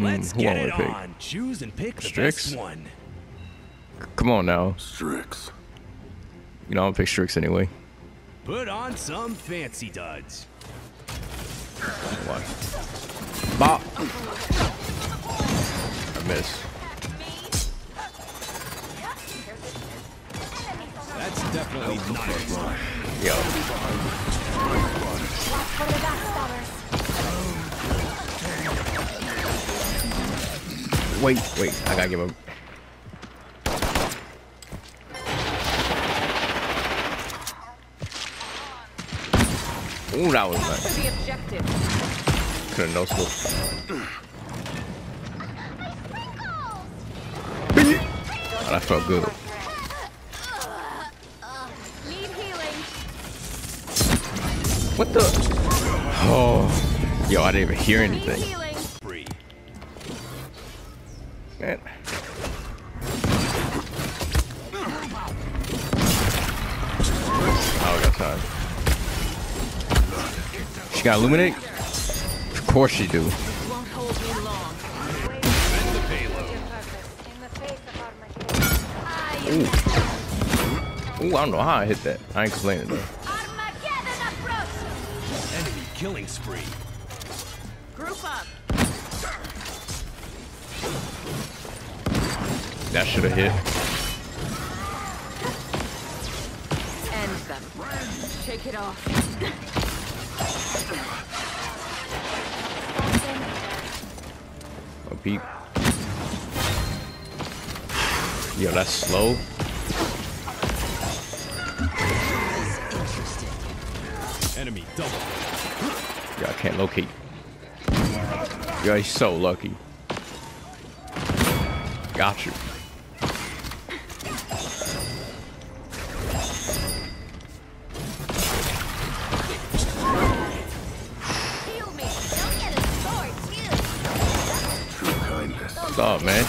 Let's get it on. Choose and pick the best one. Come on now. Strix. You know, I'll pick Strix anyway. Put on some fancy duds. Bop. I miss. That's definitely nice. Yo. Wait. I gotta give him. Ooh, that was nice. Could've no scope. Oh, that felt good. What the? Oh, yo, I didn't even hear anything. Man. Oh, we got time. She got illuminate? Of course she do. Ooh, I don't know how I hit that. I ain't complaining though. Killing spree. Group up. That should have hit. End them. Shake it off. A peep. Yo, that's slow. Enemy double. Yeah, I can't locate. Yeah, he's so lucky. Got you. What's up, man?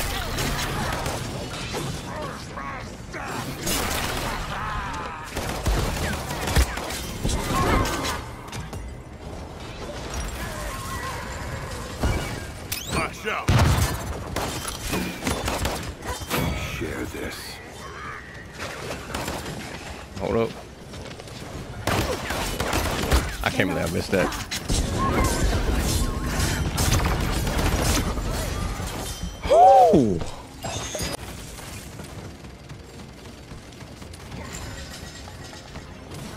Share this. Hold up. I can't believe I missed that. Ooh.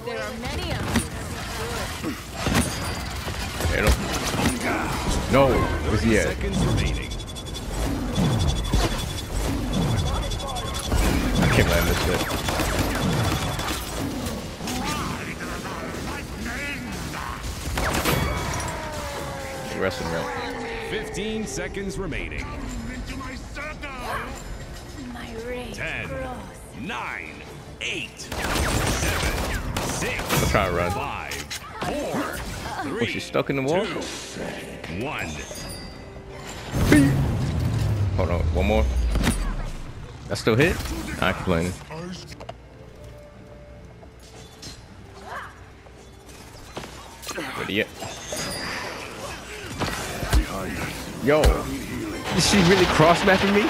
There are many of them. No, where's he at? I can't land this bit. Resting real. 15 seconds remaining. My rage. 10, gross. 9, 8, 7, 6, I'll try to run. 5, 4, 3, was she stuck in the wall? 2, 1. Hold on, one more. That still hit? I complain. What do you get? Yo, is she really cross-mapping me?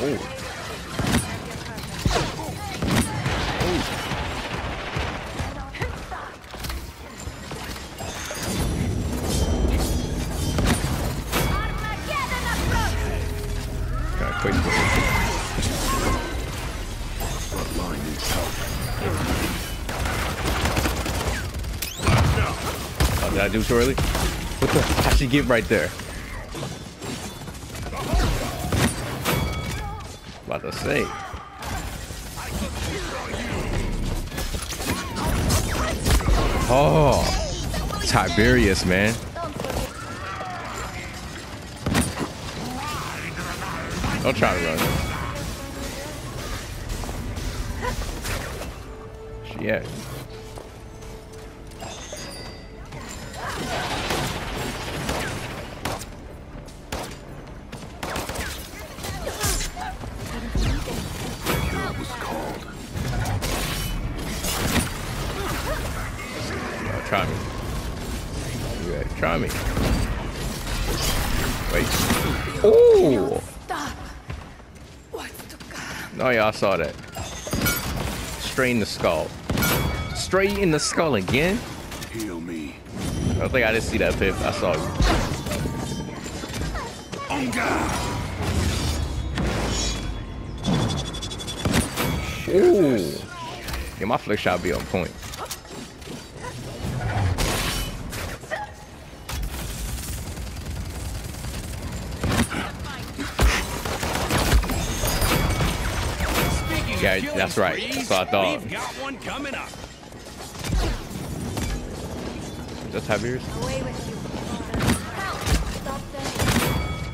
Oh, did I do too early? What the? How'd she get right there? About to say. Oh, Tiberius, man. Don't try to run. Yeah. timing. Wait. Oh! Oh yeah, I saw that. Straight in the skull. Straight in the skull again? Heal me. I think I didn't see that pip. I saw it. On guard. Ooh. Yeah, my flick shot be on point. Yeah, that's right. That's what I thought. We've got one coming up. That's Tiberius.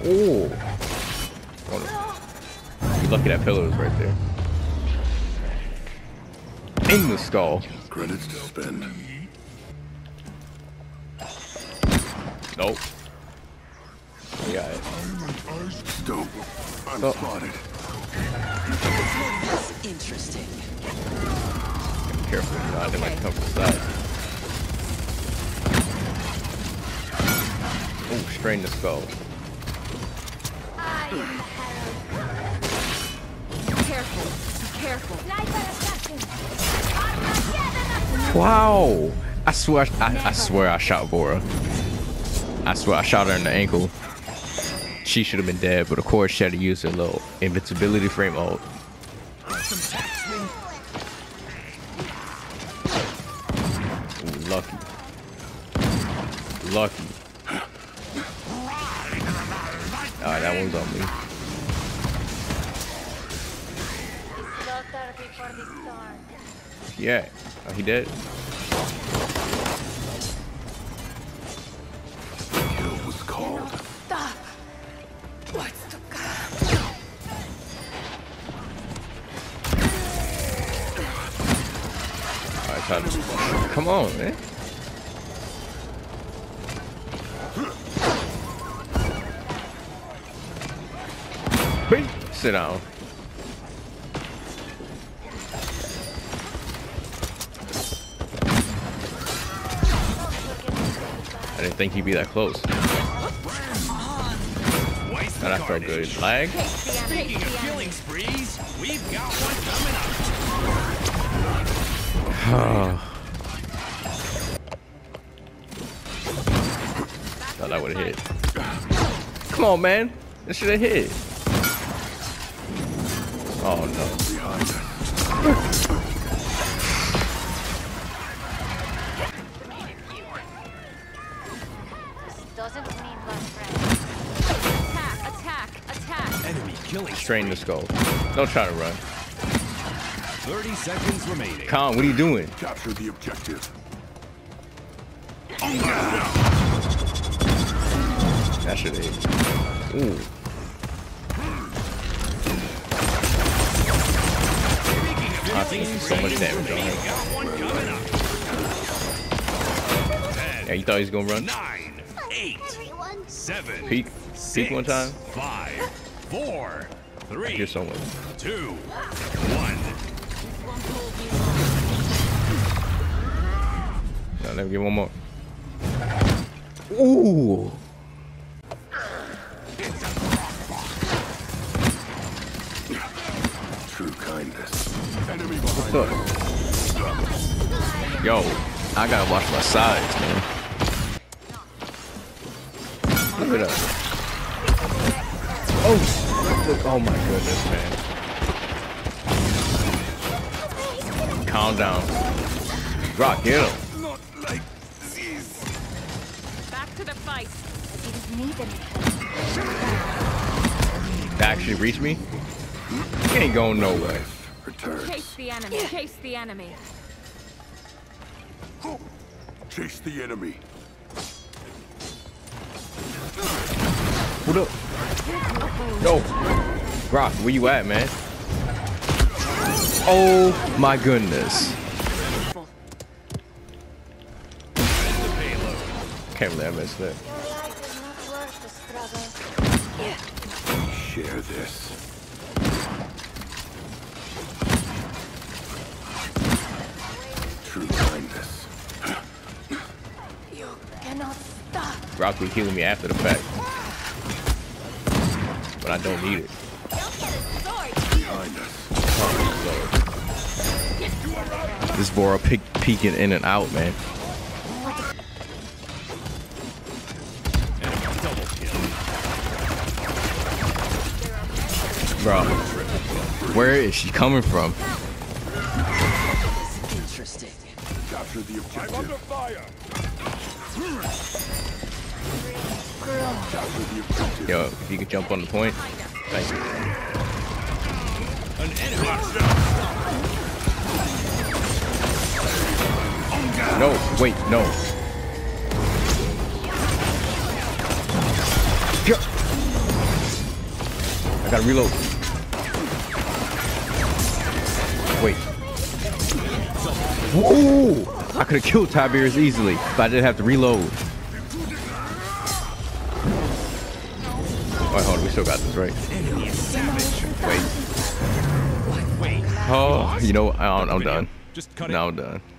Ooh. You're lucky that pillar was right there. In the skull. Credits to spend. Nope. Yeah. Dope. I'm spotted. Interesting. Careful, I didn't like to come from the side. Oh, strain the skull. Careful, careful. Wow! I swear I shot Vora. I swear I shot her in the ankle. She should have been dead, but of course she had to use her little invincibility frame ult. Ooh, lucky. Lucky. Alright, that one's on me. Yeah. Oh, he dead? Come on, man. Wait, sit down. I didn't think he'd be that close. That felt good. Lag. Speaking of killing sprees, we've got one coming up. That would have hit. Come on, man. This should have hit. Oh no. Strain the skull. Don't try to run. 30 seconds remaining. Khan, what are you doing? Capture the objective. That should hit. Ooh. I've seen so much damage on him. Yeah, you thought he was gonna run? 9, 8, 7. Peek one time. 5, 4, 3. I hear someone. 2, 1. No, let me get one more. Ooh. Look. Yo, I gotta watch my sides, man. Look at that. Oh, look, oh my goodness, man. Calm down. Grohk, hit him. Not like this. Back to the fight. That actually reached me? He ain't going nowhere. Chase the enemy. Yeah. Chase the enemy. Chase the enemy. What up? Yo, Grohk, where you at, man? Oh my goodness. Can't believe I missed that. Share this. True kindness. You cannot stop. Grohk will heal me after the fact. But I don't need it. This Vora peeking in and out, man. Bro, where is she coming from? Interesting. Capture the objective. I'm under fire. Yo, if you could jump on the point. Thank you. An enemy. No, wait, no. I gotta reload. Wait. Whoa! I could have killed Tiberius easily, but I didn't have to reload. Alright, hold on, we still got this, right? Wait. Oh, you know, I'm done. No, I'm done.